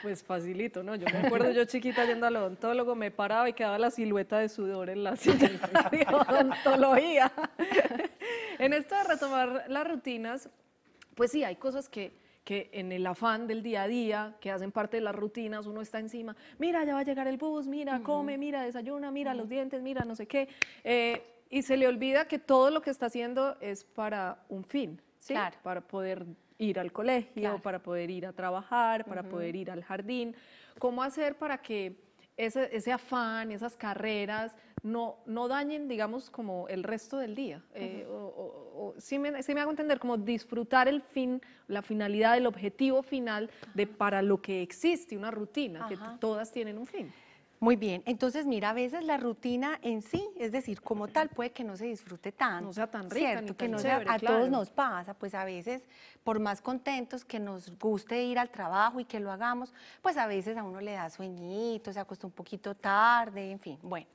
Pues facilito, ¿no? Yo me acuerdo yo chiquita yendo al odontólogo, me paraba y quedaba la silueta de sudor en la silla de odontología. En esto de retomar las rutinas, pues sí, hay cosas que, que en el afán del día a día, que hacen parte de las rutinas, uno está encima, mira, ya va a llegar el bus, mira, uh-huh. come, mira, desayuna, mira, uh-huh. los dientes, mira, no sé qué. Eh, y se le olvida que todo lo que está haciendo es para un fin. Sí, claro. Para poder ir al colegio, claro. para poder ir a trabajar, para uh-huh. poder ir al jardín. ¿Cómo hacer para que ese, ese afán, esas carreras, no, no dañen, digamos, como el resto del día? Uh-huh. eh, o, o, o, si me, si me hago entender, como disfrutar el fin, la finalidad, el objetivo final uh-huh. de para lo que existe una rutina, uh-huh. que todas tienen un fin. Muy bien, entonces mira, a veces la rutina en sí, es decir, como tal, puede que no se disfrute tanto. No sea tan rica, ¿cierto? Ni tan que no sea, chévere, a claro. todos nos pasa, pues a veces, por más contentos que nos guste ir al trabajo y que lo hagamos, pues a veces a uno le da sueñito, se acuesta un poquito tarde, en fin, bueno.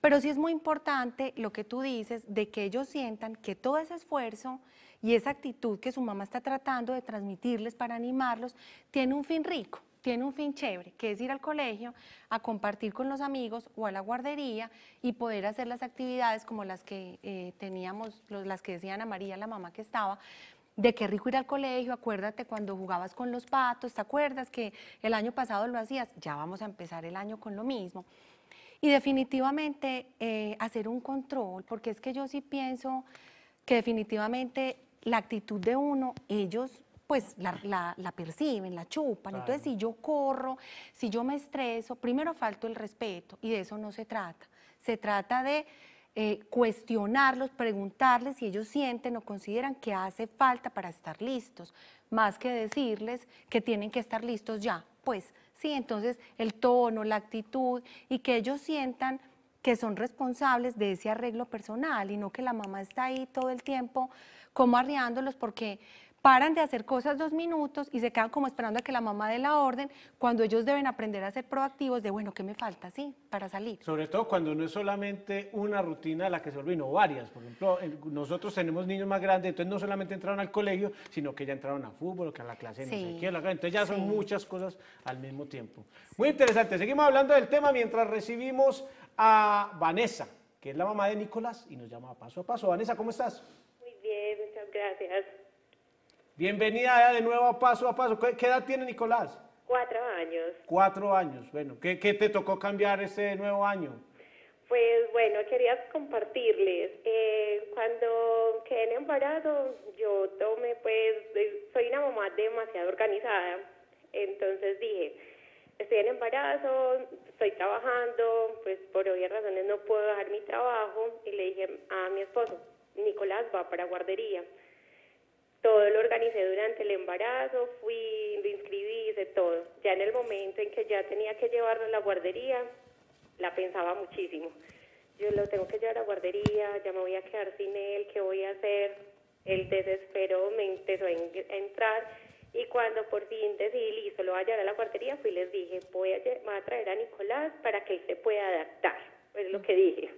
Pero sí es muy importante lo que tú dices, de que ellos sientan que todo ese esfuerzo y esa actitud que su mamá está tratando de transmitirles para animarlos, tiene un fin rico. Tiene un fin chévere, que es ir al colegio a compartir con los amigos o a la guardería y poder hacer las actividades como las que eh, teníamos, los, las que decía Ana María, la mamá que estaba, de qué rico ir al colegio, acuérdate cuando jugabas con los patos, ¿te acuerdas que el año pasado lo hacías? Ya vamos a empezar el año con lo mismo. Y definitivamente eh, hacer un control, porque es que yo sí pienso que definitivamente la actitud de uno, ellos... pues la, la, la perciben, la chupan. Claro. Entonces, si yo corro, si yo me estreso, primero falto el respeto, y de eso no se trata. Se trata de eh, cuestionarlos, preguntarles si ellos sienten o consideran que hace falta para estar listos, más que decirles que tienen que estar listos ya. Pues sí, entonces el tono, la actitud, y que ellos sientan que son responsables de ese arreglo personal, y no que la mamá está ahí todo el tiempo como arreándolos porque... paran de hacer cosas dos minutos y se quedan como esperando a que la mamá dé la orden, cuando ellos deben aprender a ser proactivos de, bueno, ¿qué me falta? Sí, para salir. Sobre todo cuando no es solamente una rutina la que se olvida, no varias. Por ejemplo, nosotros tenemos niños más grandes, entonces no solamente entraron al colegio, sino que ya entraron a fútbol, que a la clase, sí, no sé qué. Entonces ya son sí. muchas cosas al mismo tiempo. Sí. Muy interesante. Seguimos hablando del tema mientras recibimos a Vanessa, que es la mamá de Nicolás y nos llama Paso a Paso. Vanessa, ¿cómo estás? Muy bien, muchas gracias. Bienvenida de nuevo a Paso a Paso. ¿Qué edad tiene Nicolás? Cuatro años. Cuatro años, bueno. ¿Qué, qué te tocó cambiar este nuevo año? Pues bueno, quería compartirles. Eh, cuando quedé en embarazo, yo tomé, pues, soy una mamá demasiado organizada. Entonces dije, estoy en embarazo, estoy trabajando, pues por obvias razones no puedo dejar mi trabajo. Y le dije a mi esposo, Nicolás va para guardería. Todo lo organicé durante el embarazo, fui, lo inscribí, hice todo. Ya en el momento en que ya tenía que llevarlo a la guardería, la pensaba muchísimo. Yo lo tengo que llevar a la guardería, ya me voy a quedar sin él, ¿qué voy a hacer? El desespero me empezó a entrar y cuando por fin decidí, listo, lo voy a llevar a la guardería, fui y les dije, voy a, voy a traer a Nicolás para que él se pueda adaptar, pues lo que dije.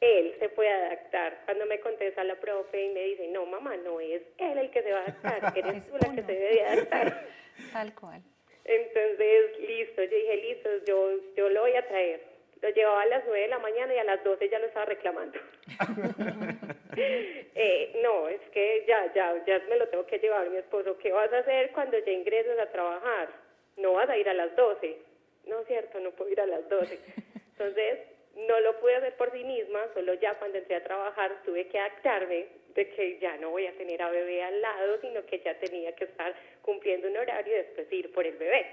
Él se puede adaptar. Cuando me contesta la profe y me dice, no mamá, no es él el que se va a adaptar, eres tú la que se debe adaptar. Tal cual. Entonces, listo, yo dije, listo, yo, yo lo voy a traer. Lo llevaba a las nueve de la mañana y a las doce ya lo estaba reclamando. eh, no, es que ya, ya, ya me lo tengo que llevar. Mi esposo, ¿qué vas a hacer cuando ya ingreses a trabajar? No vas a ir a las doce. No, cierto, no puedo ir a las doce. Entonces, no lo pude hacer por sí misma, solo ya cuando entré a trabajar tuve que adaptarme de que ya no voy a tener a bebé al lado, sino que ya tenía que estar cumpliendo un horario y después ir por el bebé.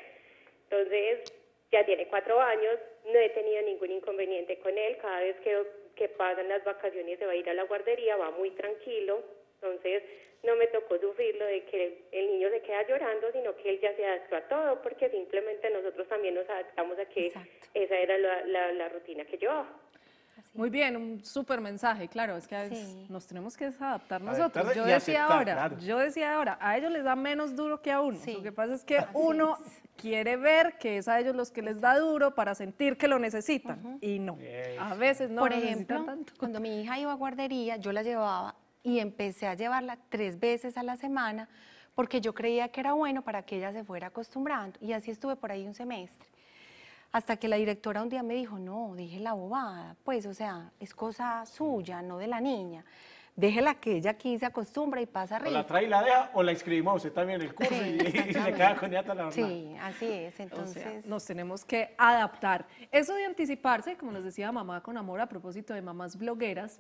Entonces, ya tiene cuatro años, no he tenido ningún inconveniente con él, cada vez que, que pasan las vacaciones se va a ir a la guardería, va muy tranquilo, entonces no me tocó sufrirlo de que el niño se queda llorando, sino que él ya se adaptó a todo, porque simplemente nosotros también nos adaptamos a que Exacto. esa era la, la, la rutina que llevaba. Muy bien, un súper mensaje, claro, es que a veces sí. nos tenemos que adaptar nosotros. Adaptar yo decía aceptar, ahora, claro. yo decía ahora, a ellos les da menos duro que a uno, sí. lo que pasa es que Así uno es. quiere ver que es a ellos los que les da duro para sentir que lo necesitan, uh-huh. y no, yes. a veces no Por ejemplo, tanto. Cuando mi hija iba a guardería, yo la llevaba y empecé a llevarla tres veces a la semana, porque yo creía que era bueno para que ella se fuera acostumbrando, y así estuve por ahí un semestre. Hasta que la directora un día me dijo, no, deje la bobada, pues, o sea, es cosa suya, no de la niña. Déjela que ella aquí se acostumbra y pasa rico. O la trae y la deja, o la inscribimos a usted también en el curso sí, y, y se queda con ella toda la jornada. Sí, así es, entonces. O sea, nos tenemos que adaptar. Eso de anticiparse, como les decía Mamá con Amor, a propósito de mamás blogueras,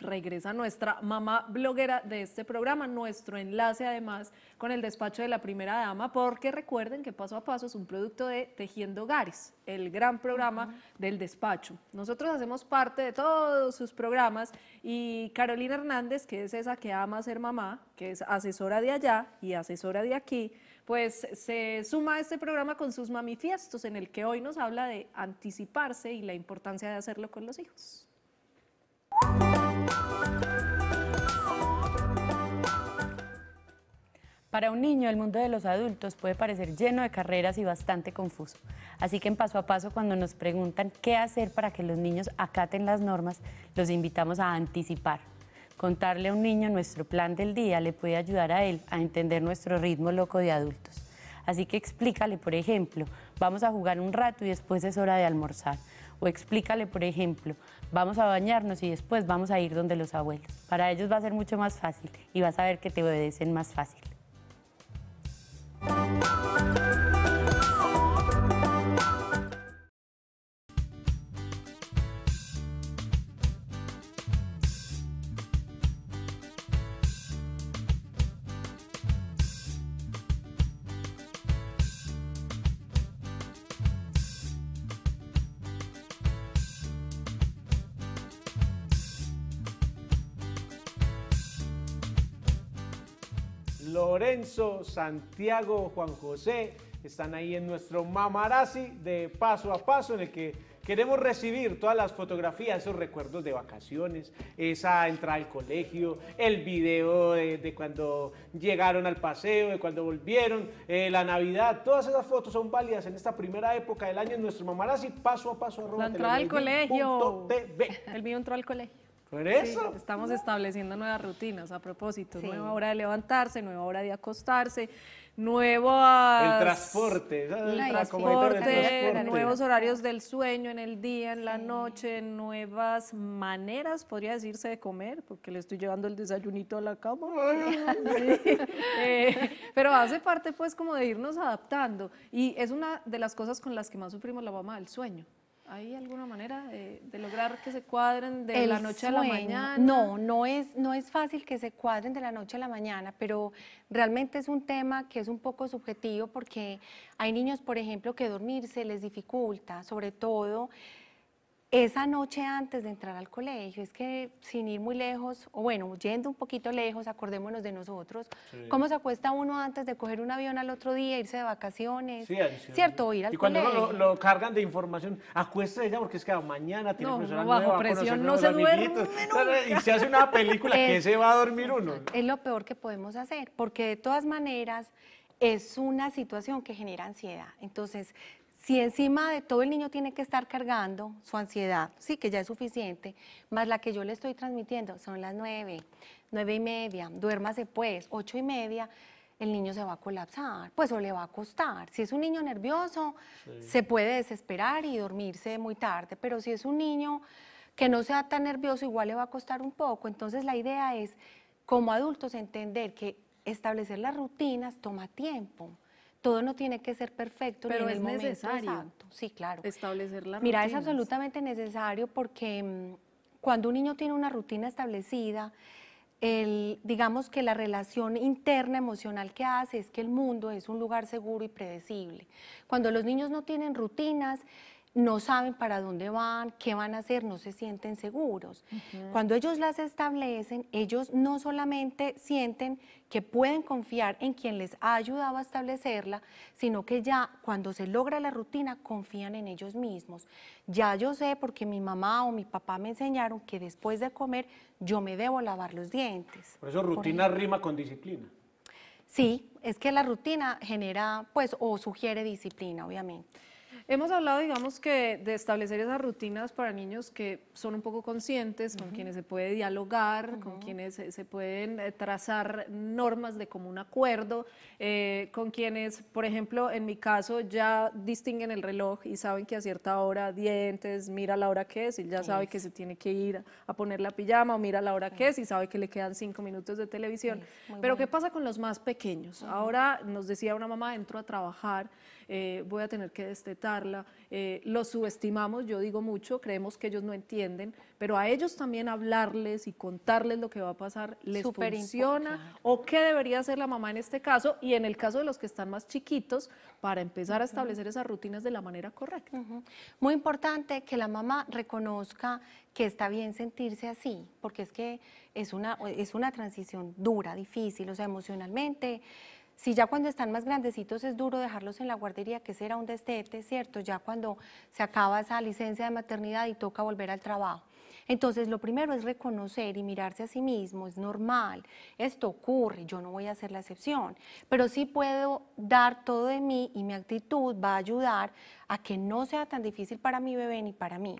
regresa nuestra mamá bloguera de este programa, nuestro enlace además con el despacho de la primera dama, porque recuerden que Paso a Paso es un producto de Tejiendo Hogares, el gran programa uh-huh. del despacho. Nosotros hacemos parte de todos sus programas y Carolina Hernández, que es esa que ama ser mamá, que es asesora de allá y asesora de aquí, pues se suma a este programa con sus mamifiestos, en el que hoy nos habla de anticiparse y la importancia de hacerlo con los hijos. Para un niño, el mundo de los adultos puede parecer lleno de carreras y bastante confuso. Así que en Paso a Paso, cuando nos preguntan qué hacer para que los niños acaten las normas, los invitamos a anticipar. Contarle a un niño nuestro plan del día le puede ayudar a él a entender nuestro ritmo loco de adultos. Así que explícale, por ejemplo, vamos a jugar un rato y después es hora de almorzar. O explícale, por ejemplo, vamos a bañarnos y después vamos a ir donde los abuelos. Para ellos va a ser mucho más fácil y vas a ver que te obedecen más fácil. Lorenzo, Santiago, Juan José, están ahí en nuestro mamarazzi de Paso a Paso, en el que queremos recibir todas las fotografías, esos recuerdos de vacaciones, esa entrada al colegio, el video de, de cuando llegaron al paseo, de cuando volvieron, eh, la Navidad, todas esas fotos son válidas en esta primera época del año en nuestro mamarazzi, Paso a Paso. La entrada al colegio. T V. El mío entró al colegio. Por eso. Sí, estamos estableciendo nuevas rutinas a propósito, sí. nueva hora de levantarse, nueva hora de acostarse, nuevas... El transporte, el transporte, transporte, nuevos horarios del sueño en el día, en sí. la noche, nuevas maneras, podría decirse, de comer, porque le estoy llevando el desayunito a la cama. Sí. eh, pero hace parte pues como de irnos adaptando y es una de las cosas con las que más sufrimos la mamá, el sueño. ¿Hay alguna manera de, de lograr que se cuadren de la noche a la mañana? No, no es, no es fácil que se cuadren de la noche a la mañana, pero realmente es un tema que es un poco subjetivo porque hay niños, por ejemplo, que dormirse les dificulta, sobre todo esa noche antes de entrar al colegio. Es que sin ir muy lejos, o bueno, yendo un poquito lejos, acordémonos de nosotros, sí. cómo se acuesta uno antes de coger un avión al otro día, irse de vacaciones, sí, sí, ¿cierto? O ir al y colegio. Y cuando uno lo, lo cargan de información, acuéstese ya porque es que mañana tiene no, persona nueva, bajo presión, no se duerme nunca. Y se hace una película es, que se va a dormir uno. Es lo peor que podemos hacer, porque de todas maneras es una situación que genera ansiedad. Entonces, si encima de todo el niño tiene que estar cargando su ansiedad, sí, que ya es suficiente, más la que yo le estoy transmitiendo, son las nueve, nueve y media, duérmase pues, ocho y media, el niño se va a colapsar, pues o le va a costar. Si es un niño nervioso, sí. se puede desesperar y dormirse muy tarde, pero si es un niño que no sea tan nervioso, igual le va a costar un poco. Entonces la idea es, como adultos, entender que establecer las rutinas toma tiempo. Todo no tiene que ser perfecto, pero en el momento exacto. Sí, claro. Establecer la rutina. Mira, es absolutamente necesario porque mmm, cuando un niño tiene una rutina establecida, el, digamos que la relación interna emocional que hace es que el mundo es un lugar seguro y predecible. Cuando los niños no tienen rutinas, no saben para dónde van, qué van a hacer, no se sienten seguros. Uh-huh. Cuando ellos las establecen, ellos no solamente sienten que pueden confiar en quien les ha ayudado a establecerla, sino que ya cuando se logra la rutina, confían en ellos mismos. Ya yo sé, porque mi mamá o mi papá me enseñaron que después de comer yo me debo lavar los dientes. Por eso rutina rima con disciplina. Sí, es que la rutina genera, pues, o sugiere disciplina, obviamente. Hemos hablado, digamos, que de establecer esas rutinas para niños que son un poco conscientes, con uh-huh. quienes se puede dialogar, uh-huh. con quienes se, se pueden eh, trazar normas de común acuerdo, eh, con quienes, por ejemplo, en mi caso, ya distinguen el reloj y saben que a cierta hora dientes, mira la hora que es, y ya sabe es. que se tiene que ir a poner la pijama, o mira la hora uh-huh. que es y sabe que le quedan cinco minutos de televisión. Pero bueno, ¿qué pasa con los más pequeños? Uh-huh. Ahora nos decía una mamá, entro a trabajar, eh, voy a tener que destetar. Eh, los subestimamos, yo digo mucho, creemos que ellos no entienden, pero a ellos también hablarles y contarles lo que va a pasar, ¿les Super funciona? Importante. ¿O qué debería hacer la mamá en este caso? Y en el caso de los que están más chiquitos, para empezar a establecer esas rutinas de la manera correcta. Uh-huh. Muy importante que la mamá reconozca que está bien sentirse así, porque es que es una, es una transición dura, difícil, o sea, emocionalmente. Si ya cuando están más grandecitos es duro dejarlos en la guardería, que será un destete, ¿cierto? Ya cuando se acaba esa licencia de maternidad y toca volver al trabajo. Entonces, lo primero es reconocer y mirarse a sí mismo, es normal, esto ocurre, yo no voy a hacer la excepción, pero sí puedo dar todo de mí y mi actitud va a ayudar a que no sea tan difícil para mi bebé ni para mí.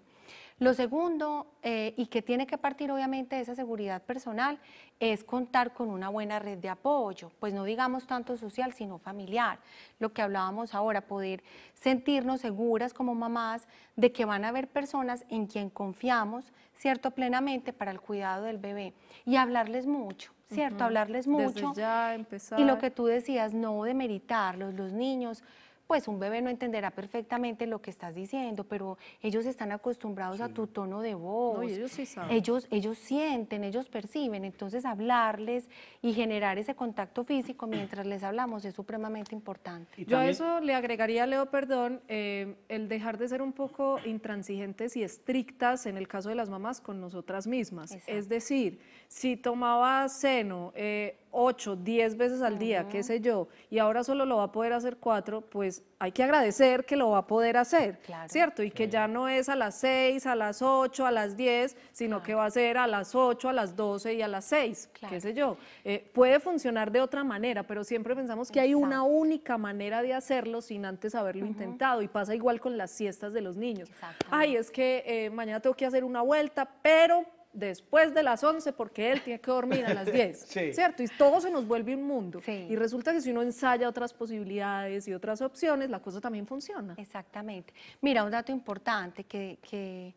Lo segundo, eh, y que tiene que partir obviamente de esa seguridad personal, es contar con una buena red de apoyo, pues no digamos tanto social, sino familiar. Lo que hablábamos ahora, poder sentirnos seguras como mamás de que van a haber personas en quien confiamos, ¿cierto?, plenamente para el cuidado del bebé. Y hablarles mucho, ¿cierto?, uh-huh. hablarles mucho. Desde ya empezar. Y lo que tú decías, no demeritarlos, los niños... Pues un bebé no entenderá perfectamente lo que estás diciendo, pero ellos están acostumbrados sí. a tu tono de voz. No, ellos sí saben. Ellos, ellos sienten, ellos perciben. Entonces, hablarles y generar ese contacto físico mientras les hablamos es supremamente importante. Yo también... a eso le agregaría, Leo, perdón, eh, el dejar de ser un poco intransigentes y estrictas, en el caso de las mamás, con nosotras mismas. Exacto. Es decir, si tomaba seno... Eh, ocho, diez veces al día, uh-huh. qué sé yo, y ahora solo lo va a poder hacer cuatro, pues hay que agradecer que lo va a poder hacer, claro, ¿cierto? Y sí. que ya no es a las seis, a las ocho, a las diez, sino claro. que va a ser a las ocho, a las doce y a las seis, claro. qué sé yo. Eh, puede funcionar de otra manera, pero siempre pensamos que Exacto. hay una única manera de hacerlo sin antes haberlo uh-huh. intentado, y pasa igual con las siestas de los niños. Ay, es que eh, mañana tengo que hacer una vuelta, pero... después de las once, porque él tiene que dormir a las diez, sí. ¿cierto? Y todo se nos vuelve un mundo. Sí. Y resulta que si uno ensaya otras posibilidades y otras opciones, la cosa también funciona. Exactamente. Mira, un dato importante que, que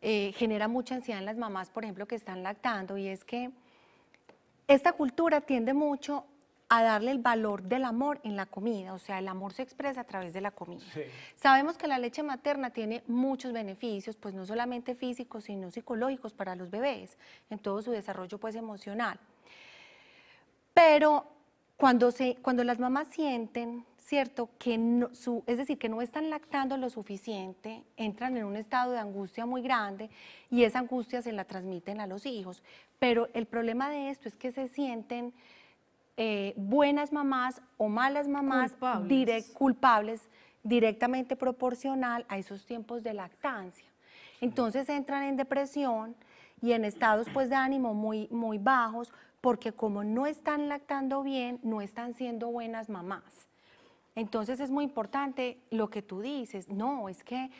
eh, genera mucha ansiedad en las mamás, por ejemplo, que están lactando, y es que esta cultura tiende mucho a darle el valor del amor en la comida, o sea, el amor se expresa a través de la comida. Sí. Sabemos que la leche materna tiene muchos beneficios, pues no solamente físicos, sino psicológicos para los bebés, en todo su desarrollo pues emocional. Pero cuando, se, cuando las mamás sienten, ¿cierto?, que no, su, es decir, que no están lactando lo suficiente, entran en un estado de angustia muy grande y esa angustia se la transmiten a los hijos. Pero el problema de esto es que se sienten... Eh, buenas mamás o malas mamás culpables. Direct, culpables directamente proporcional a esos tiempos de lactancia. Entonces entran en depresión y en estados pues, de ánimo muy, muy bajos, porque como no están lactando bien, no están siendo buenas mamás. Entonces es muy importante lo que tú dices, no, es que...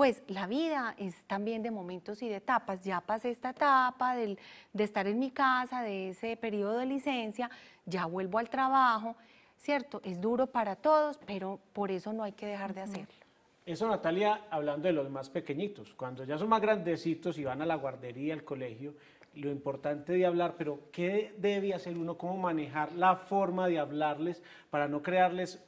Pues la vida es también de momentos y de etapas. Ya pasé esta etapa del, de estar en mi casa, de ese periodo de licencia, ya vuelvo al trabajo, ¿cierto? Es duro para todos, pero por eso no hay que dejar de hacerlo. Eso, Natalia, hablando de los más pequeñitos. Cuando ya son más grandecitos y van a la guardería, al colegio, lo importante de hablar, pero ¿qué debe hacer uno? ¿Cómo manejar la forma de hablarles para no crearles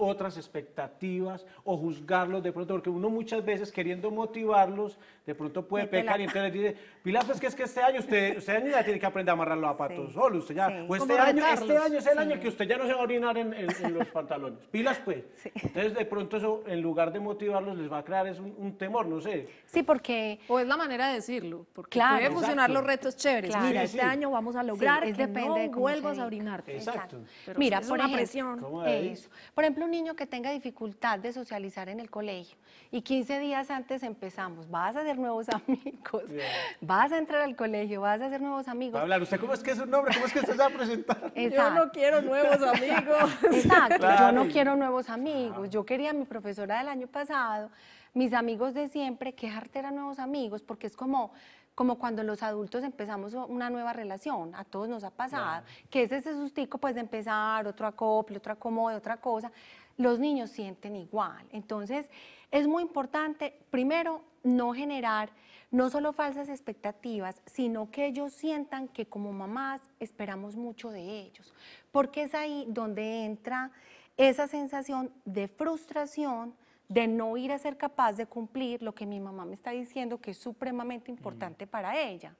otras expectativas o juzgarlos de pronto, porque uno muchas veces queriendo motivarlos, de pronto puede sí, pecar la... y entonces dice, Pilar, pues que es que este año usted, usted año ya tiene que aprender a amarrar los zapatos sí. solo, usted ya, sí. o este año, este año es el sí. año que usted ya no se va a orinar en, en, en los pantalones, Pilas pues, sí. entonces de pronto eso en lugar de motivarlos les va a crear es un, un temor, no sé. Sí, porque... O es la manera de decirlo, porque claro, puede funcionar los retos chéveres, claro, mira, sí, este sí. año vamos a lograr sí, es que depende no de vuelvas a orinarte. Exacto. Pero mira, es por una ejemplo, presión. Eso. Por ejemplo, un niño que tenga dificultad de socializar en el colegio y quince días antes empezamos, vas a hacer nuevos amigos, yeah. vas a entrar al colegio, vas a hacer nuevos amigos. Va a hablar, ¿usted cómo es que es un nombre? ¿Cómo es que usted se va a presentar? Exacto. Yo no quiero nuevos amigos. Exacto, claro. yo no quiero nuevos amigos. Yo quería a mi profesora del año pasado, mis amigos de siempre, qué jartera nuevos amigos, porque es como... como cuando los adultos empezamos una nueva relación, a todos nos ha pasado, no. que es ese sustico pues de empezar, otro acople, otro acomodo, otra cosa, los niños sienten igual. Entonces, es muy importante, primero, no generar no solo falsas expectativas, sino que ellos sientan que como mamás esperamos mucho de ellos, porque es ahí donde entra esa sensación de frustración, de no ir a ser capaz de cumplir lo que mi mamá me está diciendo que es supremamente importante mm. para ella.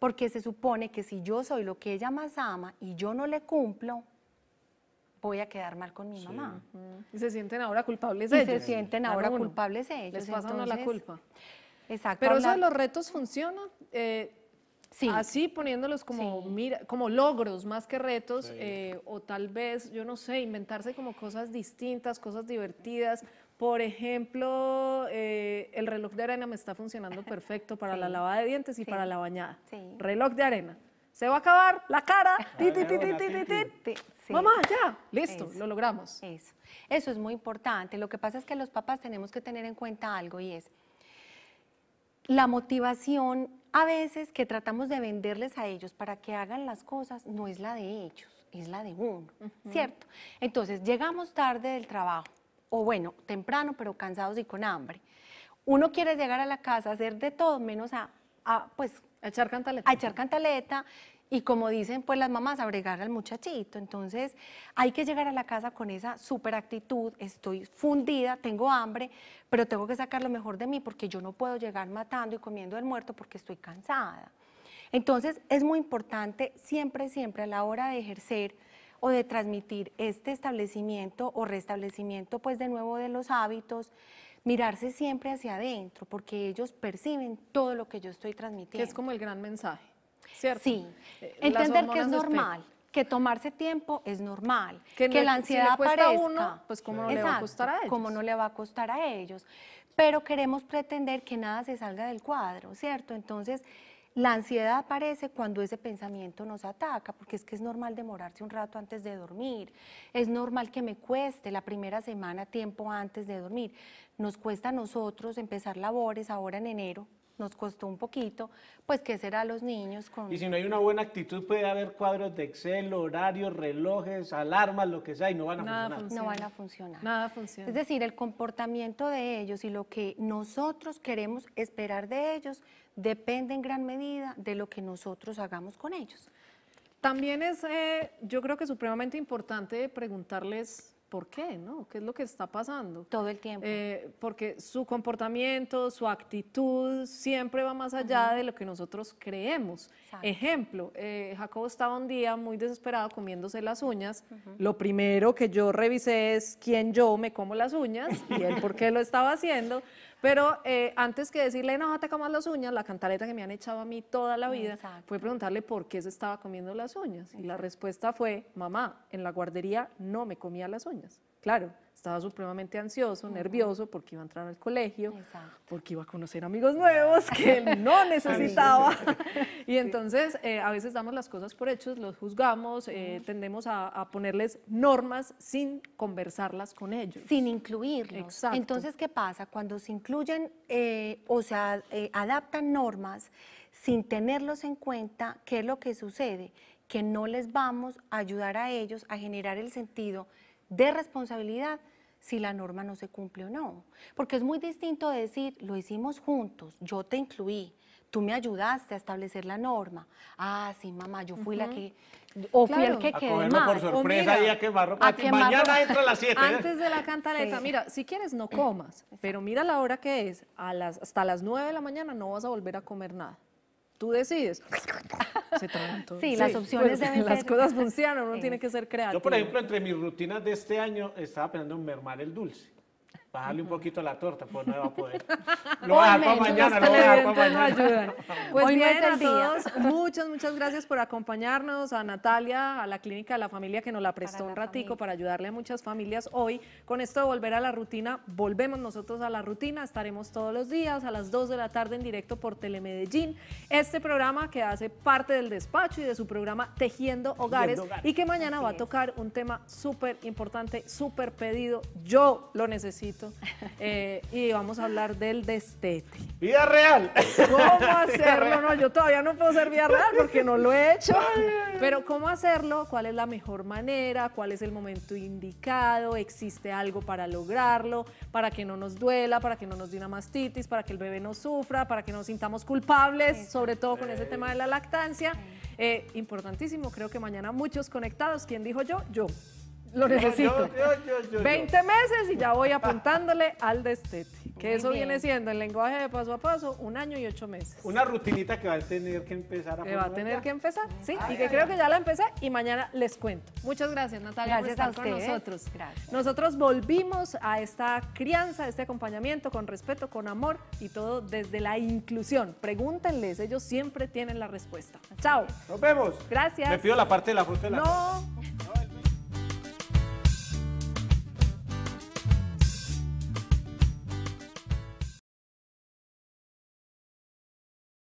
Porque se supone que si yo soy lo que ella más ama y yo no le cumplo, voy a quedar mal con mi sí. mamá. Y se sienten ahora culpables ellos. Y se sienten ahora uno. culpables ellos. Les pasan entonces, a la culpa. Exacto. Pero hablar... eso de los retos funciona, eh, sí. así poniéndolos como, sí. mira, como logros más que retos, sí. eh, o tal vez, yo no sé, inventarse como cosas distintas, cosas divertidas. Por ejemplo, eh, el reloj de arena me está funcionando perfecto para sí. la lavada de dientes y sí. para la bañada. Sí. Reloj de arena. Se va a acabar la cara. Ti, ti, ti, ti, ti, ti, ti. Sí. Mamá, ya. Listo, eso. Lo logramos. Eso. Eso es muy importante. Lo que pasa es que los papás tenemos que tener en cuenta algo y es la motivación a veces que tratamos de venderles a ellos para que hagan las cosas no es la de ellos, es la de uno, uh-huh. ¿cierto? Entonces, llegamos tarde del trabajo. O bueno, temprano, pero cansados y con hambre. Uno quiere llegar a la casa, hacer de todo, menos a, a pues... A echar cantaleta. A echar cantaleta, y como dicen pues las mamás, a bregar al muchachito. Entonces, hay que llegar a la casa con esa súper actitud, estoy fundida, tengo hambre, pero tengo que sacar lo mejor de mí, porque yo no puedo llegar matando y comiendo el muerto porque estoy cansada. Entonces, es muy importante siempre, siempre, a la hora de ejercer o de transmitir este establecimiento o restablecimiento pues de nuevo de los hábitos, mirarse siempre hacia adentro, porque ellos perciben todo lo que yo estoy transmitiendo. Que es como el gran mensaje, ¿cierto? Sí, eh, entender que es normal, que tomarse tiempo es normal, que, que no, la ansiedad si le aparezca. A uno, pues cómo no, exacto, le va a costar a ellos. Cómo no le va a costar a ellos, pero queremos pretender que nada se salga del cuadro, ¿cierto? Entonces... la ansiedad aparece cuando ese pensamiento nos ataca, porque es que es normal demorarse un rato antes de dormir, es normal que me cueste la primera semana tiempo antes de dormir. Nos cuesta a nosotros empezar labores ahora en enero, nos costó un poquito, pues qué será los niños con... Y si no hay una buena actitud puede haber cuadros de Excel, horarios, relojes, alarmas, lo que sea, y no van a Nada funcionar. Funciona. No van a funcionar. Nada funciona. Es decir, el comportamiento de ellos y lo que nosotros queremos esperar de ellos depende en gran medida de lo que nosotros hagamos con ellos. También es, eh, yo creo que supremamente importante preguntarles... ¿por qué? ¿No? ¿Qué es lo que está pasando? Todo el tiempo. Eh, porque su comportamiento, su actitud siempre va más allá, ajá, de lo que nosotros creemos. Exacto. Ejemplo, eh, Jacob estaba un día muy desesperado comiéndose las uñas. Ajá. Lo primero que yo revisé es quién yo me como las uñas y él por qué lo estaba haciendo. Pero eh, antes que decirle, no, te comas las uñas, la cantaleta que me han echado a mí toda la vida, exacto, fue preguntarle por qué se estaba comiendo las uñas. Y la respuesta fue, mamá, en la guardería no me comía las uñas. Claro, estaba supremamente ansioso, uh-huh, nervioso, porque iba a entrar al colegio, exacto, porque iba a conocer amigos nuevos que él no necesitaba. Y entonces eh, a veces damos las cosas por hechos, los juzgamos, eh, uh-huh, tendemos a, a ponerles normas sin conversarlas con ellos. Sin incluirlos. Exacto. Entonces, ¿qué pasa? Cuando se incluyen eh, o se eh, adaptan normas sin tenerlos en cuenta, ¿qué es lo que sucede? Que no les vamos a ayudar a ellos a generar el sentido de responsabilidad si la norma no se cumple o no, porque es muy distinto decir, lo hicimos juntos, yo te incluí, tú me ayudaste a establecer la norma. Ah, sí, mamá, yo fui uh -huh. la que... O claro. fui el que quedé mal. A cogerme por sorpresa mira, y a quemarlo. A quemarlo. Mañana entra a las siete. Antes de la cantaleta, sí. mira, si quieres no comas, exacto. pero mira la hora que es. A las, hasta las nueve de la mañana no vas a volver a comer nada. Tú decides. Se todo. Sí, sí, las opciones deben ser. Las cosas funcionan, uno sí. tiene que ser creativo. Yo, por ejemplo, entre mis rutinas de este año, estaba pensando en mermar el dulce. Bajarle un poquito la torta, pues no va a poder. Lo voy a dejar para mañana, lo voy a dejar para mañana. Pues bien a todos, muchas, muchas gracias por acompañarnos, a Natalia, a la Clínica de la Familia que nos la prestó un ratico para ayudarle a muchas familias hoy. Con esto de volver a la rutina, volvemos nosotros a la rutina, estaremos todos los días a las dos de la tarde en directo por Telemedellín. Este programa que hace parte del despacho y de su programa Tejiendo Hogares y que mañana va a tocar un tema súper importante, súper pedido, yo lo necesito. Eh, y vamos a hablar del destete. Vida real. ¿Cómo hacerlo? No, yo todavía no puedo ser vida real porque no lo he hecho. Pero ¿cómo hacerlo? ¿Cuál es la mejor manera? ¿Cuál es el momento indicado? ¿Existe algo para lograrlo? Para que no nos duela, para que no nos dé una mastitis, para que el bebé no sufra, para que no nos sintamos culpables, sobre todo con ese tema de la lactancia. Eh, importantísimo, creo que mañana muchos conectados. ¿Quién dijo yo? Yo. Lo necesito. Yo, yo, yo, yo, veinte meses y ya voy apuntándole al destete. Que muy eso bien. Viene siendo el lenguaje de paso a paso, un año y ocho meses. Una rutinita que va a tener que empezar a Que va a tener ya. que empezar, sí. Ay, y que ay, creo ay. que ya la empecé y mañana les cuento. Muchas gracias, Natalia, gracias por estar a con nosotros. Gracias. Nosotros volvimos a esta crianza, a este acompañamiento con respeto, con amor y todo desde la inclusión. Pregúntenles, ellos siempre tienen la respuesta. Chao. Nos vemos. Gracias. Me pido la parte de la fruta de la. No.